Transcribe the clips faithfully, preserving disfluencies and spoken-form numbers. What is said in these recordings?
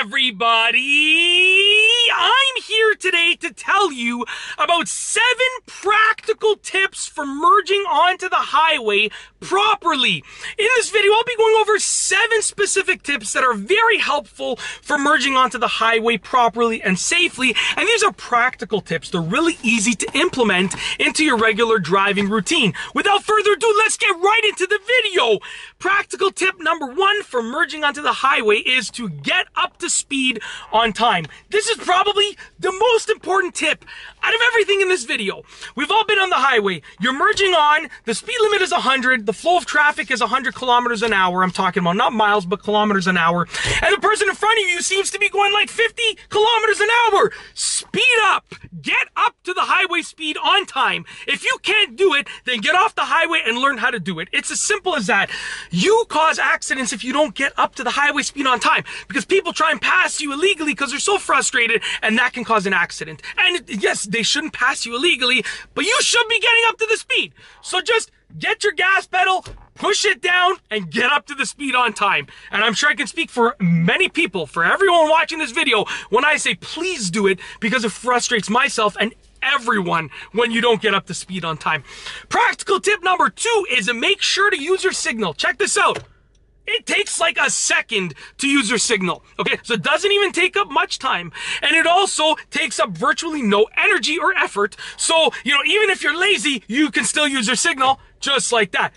everybody! I'm here today to tell you about seven practical tips for merging onto the highway properly. In this video, I'll be going over seven specific tips that are very helpful for merging onto the highway properly and safely. And these are practical tips. They're really easy to implement into your regular driving routine. Without further ado, let's get right into the video. Practical tip number one for merging onto the highway is to get up to speed on time. This is probably the most important tip out of everything in this video. We've all been on the highway. You're merging on, the speed limit is one hundred, the flow of traffic is one hundred kilometers an hour. I'm talking about not miles, but kilometers an hour. And the person in front of you seems to be going like fifty kilometers an hour. Speed up. Get up to the highway speed on time. If you can't do it, then get off the highway and learn how to do it. It's as simple as that. You cause accidents if you don't get up to the highway speed on time because people try and pass you illegally because they're so frustrated, and that can cause an accident. And yes, they shouldn't pass you illegally, but you should be getting up to the speed. So just get your gas pedal, push it down, and get up to the speed on time. And I'm sure I can speak for many people, for everyone watching this video, when I say please do it, because it frustrates myself and everyone when you don't get up to speed on time. Practical tip number two is to make sure to use your signal. Check this out. It takes like a second to use your signal. Okay, so it doesn't even take up much time. And it also takes up virtually no energy or effort. So, you know, even if you're lazy, you can still use your signal just like that.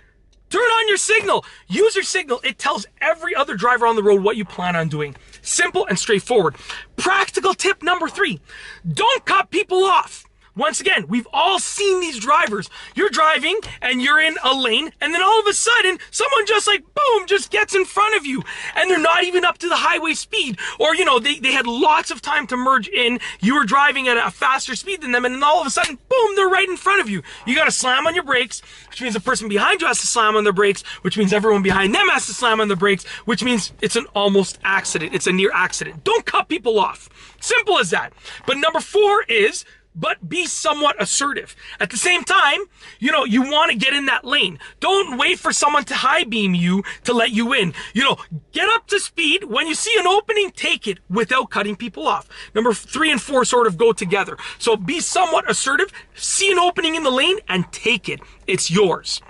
Turn on your signal. Use your signal. It tells every other driver on the road what you plan on doing. Simple and straightforward. Practical tip number three, don't cut people off. Once again, we've all seen these drivers. You're driving and you're in a lane, and then all of a sudden, someone just like, boom, just gets in front of you, and they're not even up to the highway speed. Or, you know, they, they had lots of time to merge in. You were driving at a faster speed than them, and then all of a sudden, boom, they're right in front of you. You gotta slam on your brakes, which means the person behind you has to slam on their brakes, which means everyone behind them has to slam on the brakes, which means it's an almost accident. It's a near accident. Don't cut people off. Simple as that. But number four is, but be somewhat assertive. At the same time, you know, you want to get in that lane. Don't wait for someone to high beam you to let you in. You know, get up to speed. When you see an opening, take it without cutting people off. Number three and four sort of go together. So be somewhat assertive, see an opening in the lane and take it. It's yours.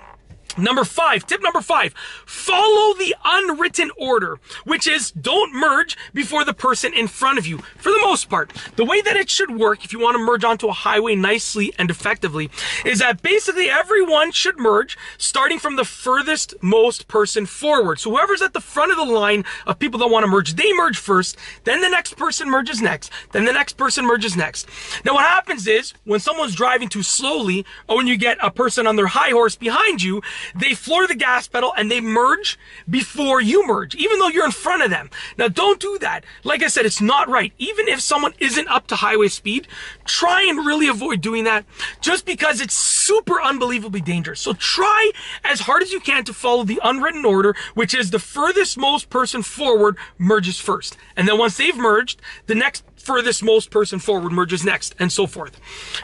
Number five, tip number five, follow the unwritten order, which is don't merge before the person in front of you. For the most part, the way that it should work, if you want to merge onto a highway nicely and effectively, is that basically everyone should merge starting from the furthest most person forward. So whoever's at the front of the line of people that want to merge, they merge first, then the next person merges next, then the next person merges next. Now what happens is, when someone's driving too slowly, or when you get a person on their high horse behind you, they floor the gas pedal and they merge before you merge, even though you're in front of them. Now, don't do that. Like I said, it's not right. Even if someone isn't up to highway speed, try and really avoid doing that just because it's super unbelievably dangerous. So try as hard as you can to follow the unwritten order, which is the furthest most person forward merges first. And then once they've merged, the next furthest most person forward merges next, and so forth.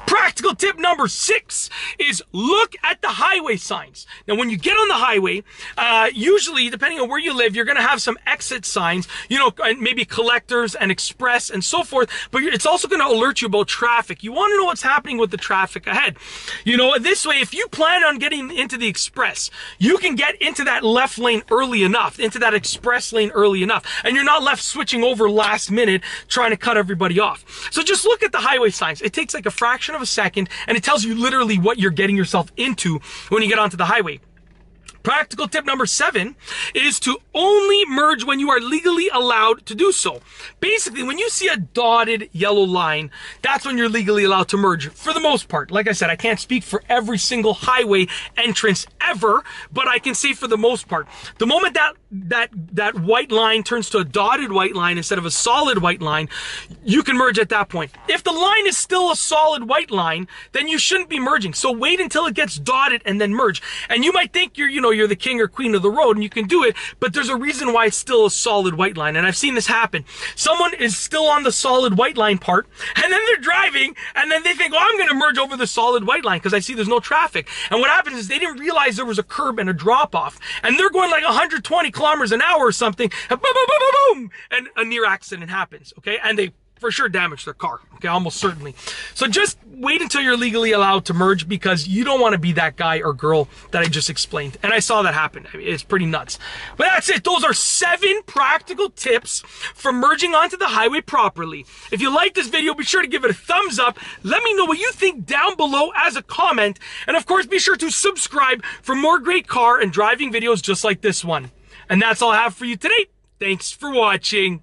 Practical tip number six is look at the highway signs. Now, when you get on the highway, uh, usually, depending on where you live, you're going to have some exit signs, you know, and maybe collectors and express and so forth, but it's also going to alert you about traffic. You want to know what's happening with the traffic ahead. You know, this way, if you plan on getting into the express, you can get into that left lane early enough, into that express lane early enough, and you're not left switching over last minute trying to cut every everybody off. So just look at the highway signs. It takes like a fraction of a second and it tells you literally what you're getting yourself into when you get onto the highway. Practical tip number seven is to only merge when you are legally allowed to do so. Basically, when you see a dotted yellow line, that's when you're legally allowed to merge for the most part. Like I said, I can't speak for every single highway entrance ever, but I can say for the most part, the moment that that that white line turns to a dotted white line instead of a solid white line, you can merge at that point. If the line is still a solid white line, then you shouldn't be merging. So wait until it gets dotted and then merge. And you might think you're, you know, though you're the king or queen of the road and you can do it, but there's a reason why it's still a solid white line. And I've seen this happen. Someone is still on the solid white line part, and then they're driving, and then they think, oh, I'm going to merge over the solid white line because I see there's no traffic. And what happens is they didn't realize there was a curb and a drop off, and they're going like one hundred twenty kilometers an hour or something, and boom, boom, boom, boom, boom, and a near accident happens. Okay. And they for sure damage their car, okay, almost certainly. So just wait until you're legally allowed to merge, because you don't want to be that guy or girl that I just explained. And I saw that happen. I mean, it's pretty nuts. But that's it. Those are seven practical tips for merging onto the highway properly. If you like this video, be sure to give it a thumbs up. Let me know what you think down below as a comment. And of course, be sure to subscribe for more great car and driving videos just like this one. And that's all I have for you today. Thanks for watching.